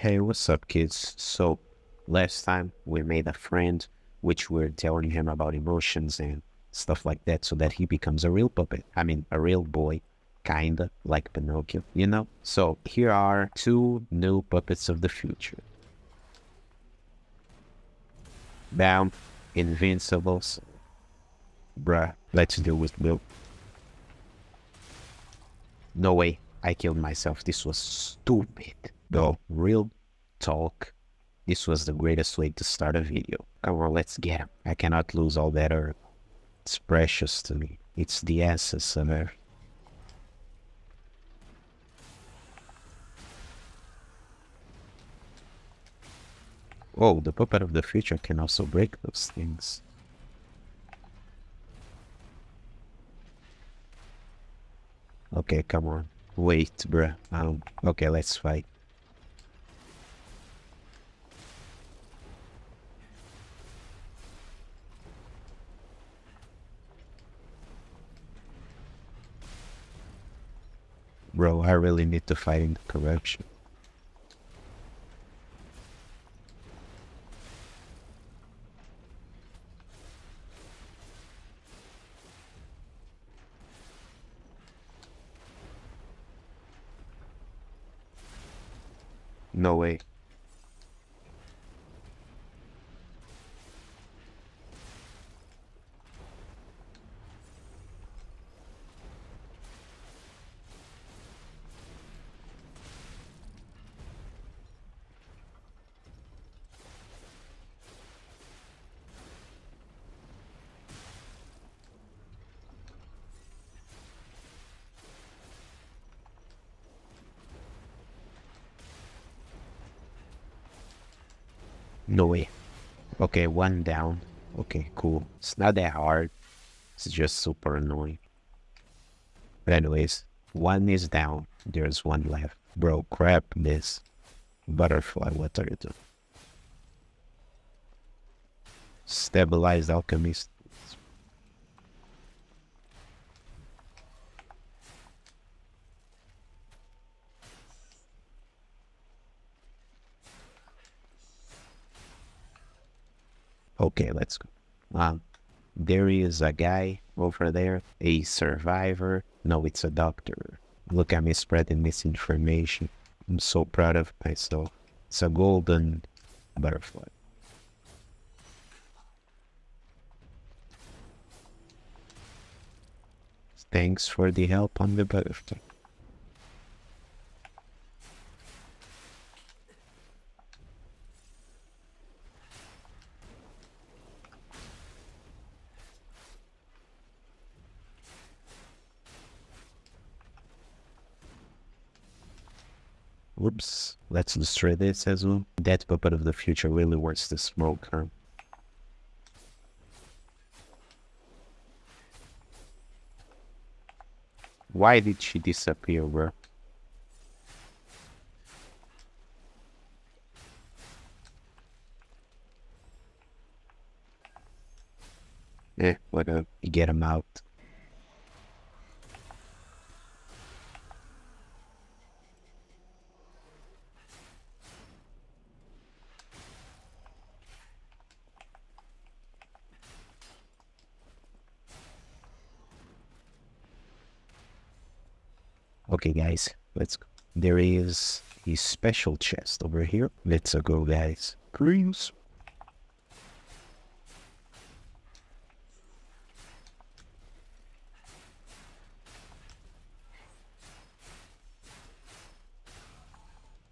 Hey, what's up, kids? So last time we made a friend, which we're telling him about emotions and stuff like that, so that he becomes a real puppet. I mean, a real boy, kinda like Pinocchio, you know? So here are two new puppets of the future. Bam, Invincibles. Bruh, let's deal with Bill. No way, I killed myself. This was stupid. No, real talk, this was the greatest way to start a video. Come on, let's get him. I cannot lose all that herb. It's precious to me. It's the essence of herb. Oh, the puppet of the future can also break those things. Okay, come on. Wait, bruh. Okay, let's fight. Bro, I really need to fight in the corruption. No way. No way. Okay, one down. Okay, cool. It's not that hard. It's just super annoying. But anyways, one is down. There's one left. Bro, crap this. Butterfly, what are you doing? Stabilized alchemist. Okay, let's go. There is a guy over there, a survivor. No, it's a doctor. Look at me spreading misinformation. I'm so proud of myself. It's a golden butterfly. Thanks for the help on the butterfly. Whoops, let's destroy this as well. That puppet of the future really wants to smoke her. Why did she disappear, bro? Whatever. Get him out. Okay, guys, let's go. There is a special chest over here. Let's go, guys. Please.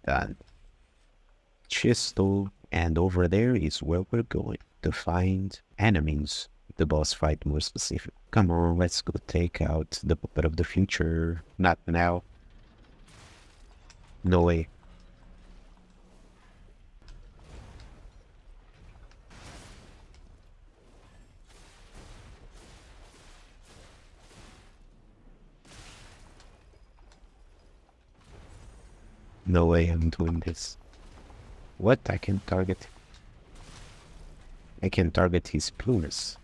Done. Chest, and over there is where we're going to find enemies. The boss fight, more specific. Come on, let's go take out the puppet of the future. Not now. No way. No way I'm doing this. What? I can target. I can target his plumes.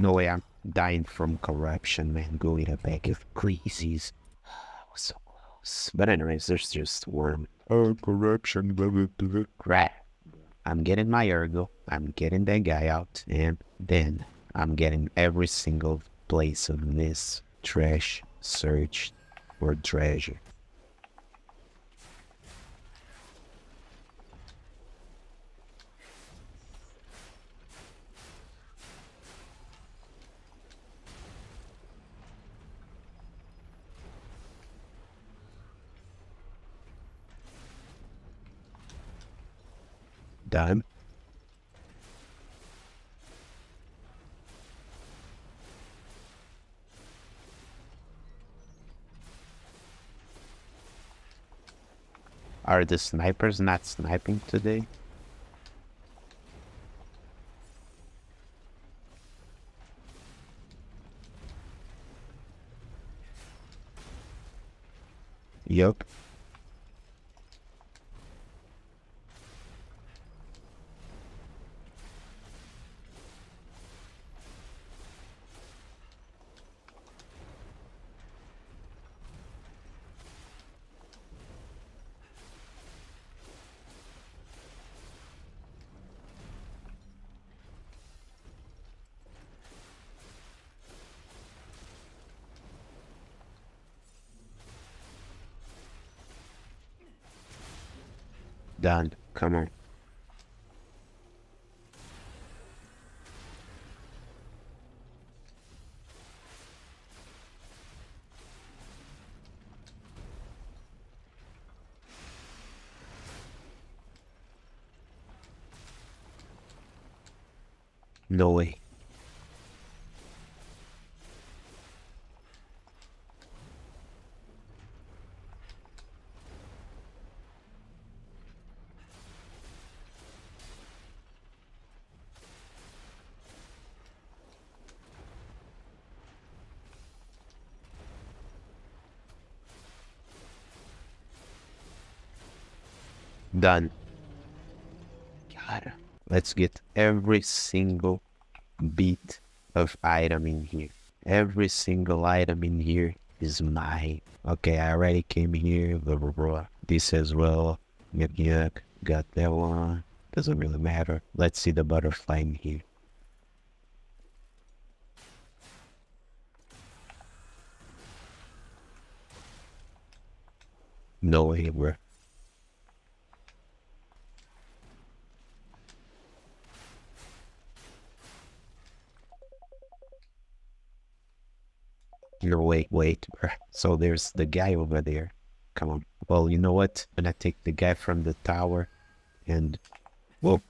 No way, I'm dying from corruption, man. Going a bag of greasies. I was so close. But anyways, there's just worm. Oh, corruption. Right. I'm getting my ergo. I'm getting that guy out. And then I'm getting every single place of this trash searched for treasure. Done. Are the snipers not sniping today? Yup. Done. Come on. No way. Done. God. Let's get every single bit of item in here. Every single item in here is mine. Okay, I already came here. Blah, blah, blah. This as well. Yuck, yuck. Got that one. Doesn't really matter. Let's see the butterfly in here. No way, bro. No, wait, bruh. So there's the guy over there. Come on. Well, you know what? I'm gonna take the guy from the tower and... Whoa.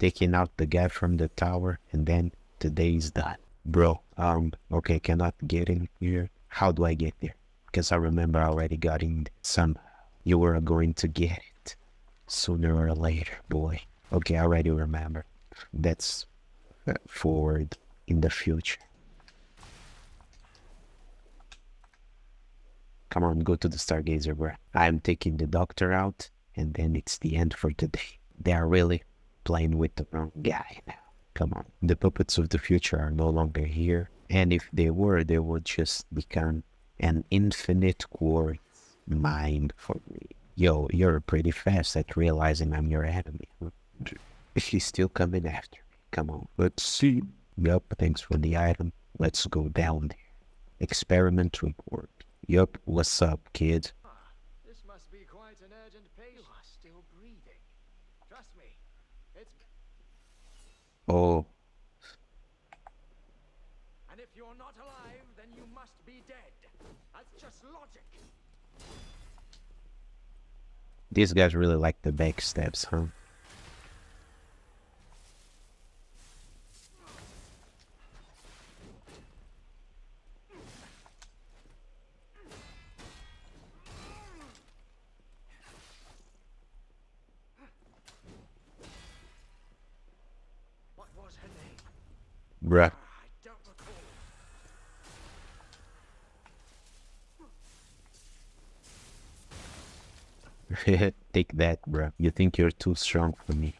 Taking out the guy from the tower and then today's done. Bro, okay, cannot get in here. How do I get there? Because I remember I already got in somehow. You were going to get it sooner or later, boy. Okay, I already remember. That's forward in the future. Come on, go to the Stargazer, bro. I'm taking the doctor out, and then it's the end for today. They are really playing with the wrong guy now. Come on. The puppets of the future are no longer here, and if they were, they would just become an infinite quartz mine for me. Yo, you're pretty fast at realizing I'm your enemy. She's still coming after me. Come on. Let's see. Yup, thanks for the item. Let's go down there. Experiment report. Yup, what's up, kid? This must be quite an urgent patient. You are still breathing. Trust me. It's... Oh. And if you're not alive, then you must be dead. That's just logic. These guys really like the back steps, huh? What was her name? Bruh. Take that, bruh. You think you're too strong for me.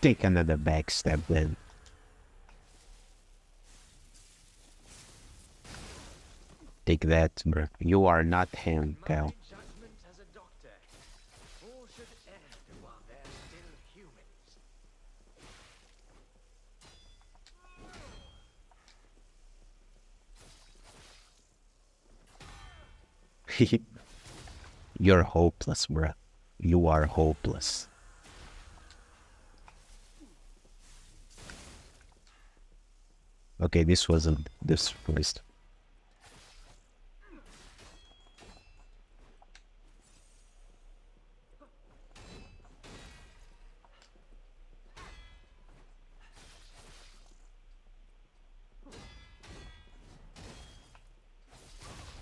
Take another backstab then. Take that, bruh. You are not him, pal. You're hopeless, bruh. You are hopeless. Okay, this wasn't this first.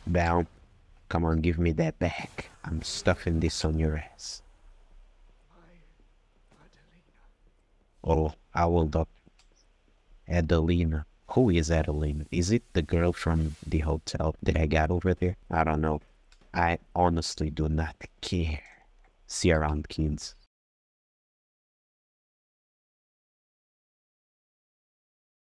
Bow. Come on, give me that back. I'm stuffing this on your ass. Oh, I will not. Adelina. Who is Adelina? Is it the girl from the hotel that I got over there? I don't know. I honestly do not care. See you around, kids.